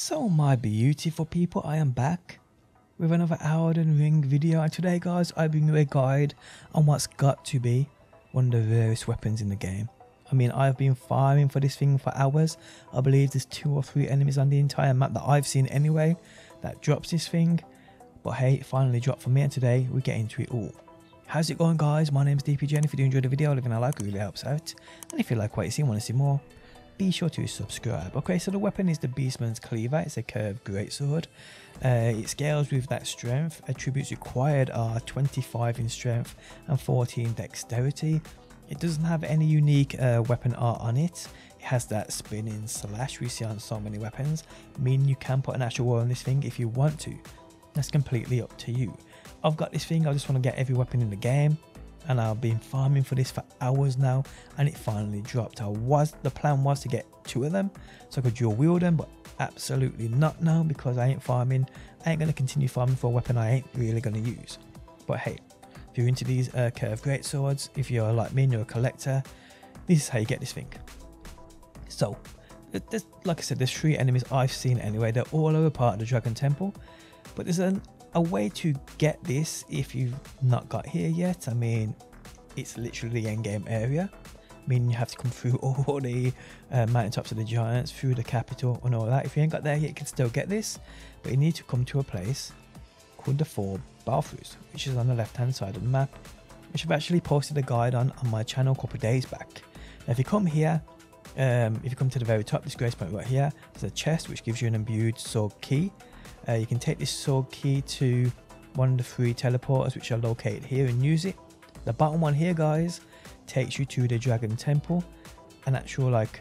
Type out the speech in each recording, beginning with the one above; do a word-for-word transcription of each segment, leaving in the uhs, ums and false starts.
So my beautiful people, I am back with another Elden Ring video, and today guys I bring you a guide on what's got to be one of the rarest weapons in the game. I mean, I've been farming for this thing for hours. I believe there's two or three enemies on the entire map that I've seen anyway that drops this thing, but hey, it finally dropped for me, and today we get into it all. How's it going guys? My name's D P J, and if you do enjoy the video, leaving a like, it really helps out, and if you like what you see and want to see more, be sure to subscribe. Okay, so the weapon is the Beastman's Cleaver. It's a curved greatsword. Uh, it scales with that strength. Attributes required are twenty-five in strength and fourteen dexterity. It doesn't have any unique uh, weapon art on it. It has that spinning slash we see on so many weapons, meaning you can put an actual wall on this thing if you want to. That's completely up to you. I've got this thing. I just want to get every weapon in the game, and I've been farming for this for hours now, and it finally dropped. I was the plan was to get two of them so I could dual wield them, but absolutely not now, because I ain't farming. I ain't going to continue farming for a weapon I ain't really going to use. But hey, if you're into these uh, curved greatswords, if you're like me and you're a collector, this is how you get this thing. So there's, like I said, there's three enemies I've seen anyway. They're all over part of the Dragon temple, but there's an a way to get this if you've not got here yet. I mean, it's literally the end game area, meaning you have to come through all the uh, mountaintops of the giants, through the capital and all that. If you ain't got there yet, you can still get this, but you need to come to a place called the Fort Balfour's, which is on the left hand side of the map, which I've actually posted a guide on on my channel a couple of days back. Now if you come here, um if you come to the very top, this grace point right here, there's a chest which gives you an imbued sword key. Uh, you can take this sword key to one of the three teleporters which are located here and use it. The bottom one here guys takes you to the Dragon temple, an actual like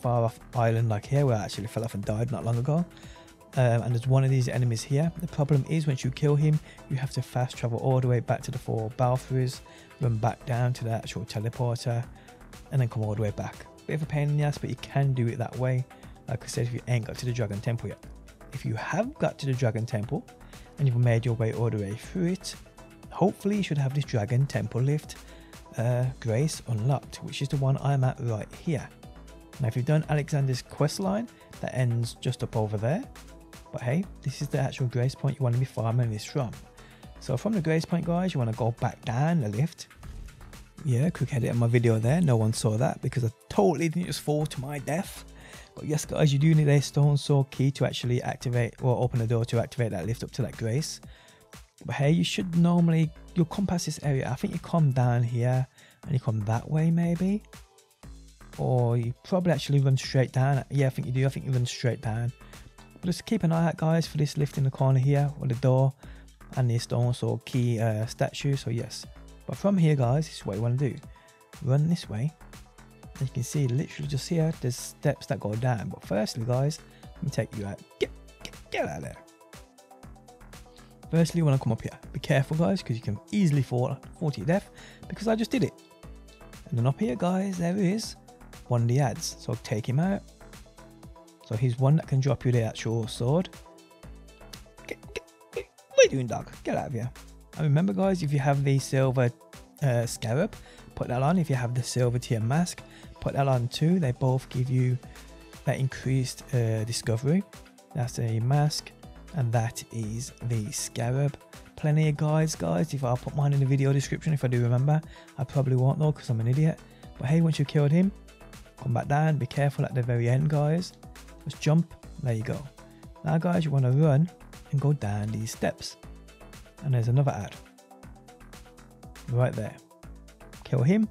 far off island like here where I actually fell off and died not long ago. Um, and there's one of these enemies here. The problem is once you kill him, you have to fast travel all the way back to the Fort Balfour's, run back down to the actual teleporter, and then come all the way back. Bit of a pain in the ass, but you can do it that way, like I said, if you ain't got to the Dragon temple yet. If you have got to the Dragon temple and you've made your way all the way through it, hopefully you should have this Dragon temple lift uh, grace unlocked, which is the one I'm at right here. Now if you've done Alexander's quest line, that ends just up over there, but hey, this is the actual grace point you want to be farming this from. So from the grace point guys, you want to go back down the lift. Yeah, quick edit in my video there, no one saw that because I totally didn't just fall to my death. But yes guys, you do need a stone sword key to actually activate or open the door to activate that lift up to that grace. But hey, you should normally, you'll come past this area. I think you come down here and you come that way maybe, or you probably actually run straight down. Yeah, I think you do. I think you run straight down. But just keep an eye out guys for this lift in the corner here or the door and the stone sword key uh, statue. So yes, but from here guys, this is what you want to do. Run this way. You can see literally just here there's steps that go down, but firstly guys, let me take you out. Get, get, get out of there. Firstly, when I come up here, be careful guys, because you can easily fall, fall to your death, because I just did it. And then up here guys, there is one of the ads, so I'll take him out. So he's one that can drop you the actual sword. Get, get, get. What are you doing, dog? Get out of here. And remember guys, if you have the silver uh, scarab, put that on. If you have the silver tier mask, put that on too. They both give you that increased uh, discovery. That's a mask, and that is the scarab. Plenty of guides guys. If I put mine in the video description, if I do remember, I probably won't though because I'm an idiot. But hey, once you killed him, come back down. Be careful at the very end guys, just jump. There you go. Now guys, you want to run and go down these steps, and there's another ad right there. Kill him,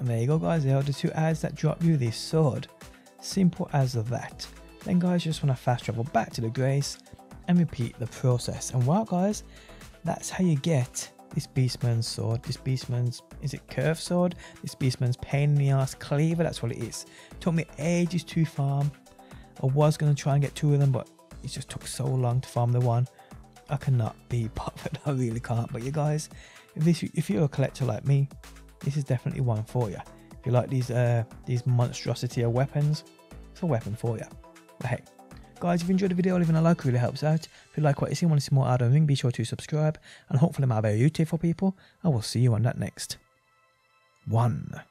and there you go guys, there are the two ads that drop you this sword. Simple as that. Then guys, you just want to fast travel back to the grace and repeat the process. And wow guys, that's how you get this Beastman's sword, this Beastman's, is it curved sword, this Beastman's pain in the ass cleaver. That's what it is. It took me ages to farm. I was going to try and get two of them, but it just took so long to farm the one. I cannot be bothered, I really can't. But you guys, if, this, if you're a collector like me, this is definitely one for you. If you like these uh, these monstrosity of weapons, it's a weapon for you. But hey, guys, if you enjoyed the video, leaving a like really helps out. If you like what you see and want to see more Elden Ring, be sure to subscribe. And hopefully my very beautiful people, I will see you on that next one.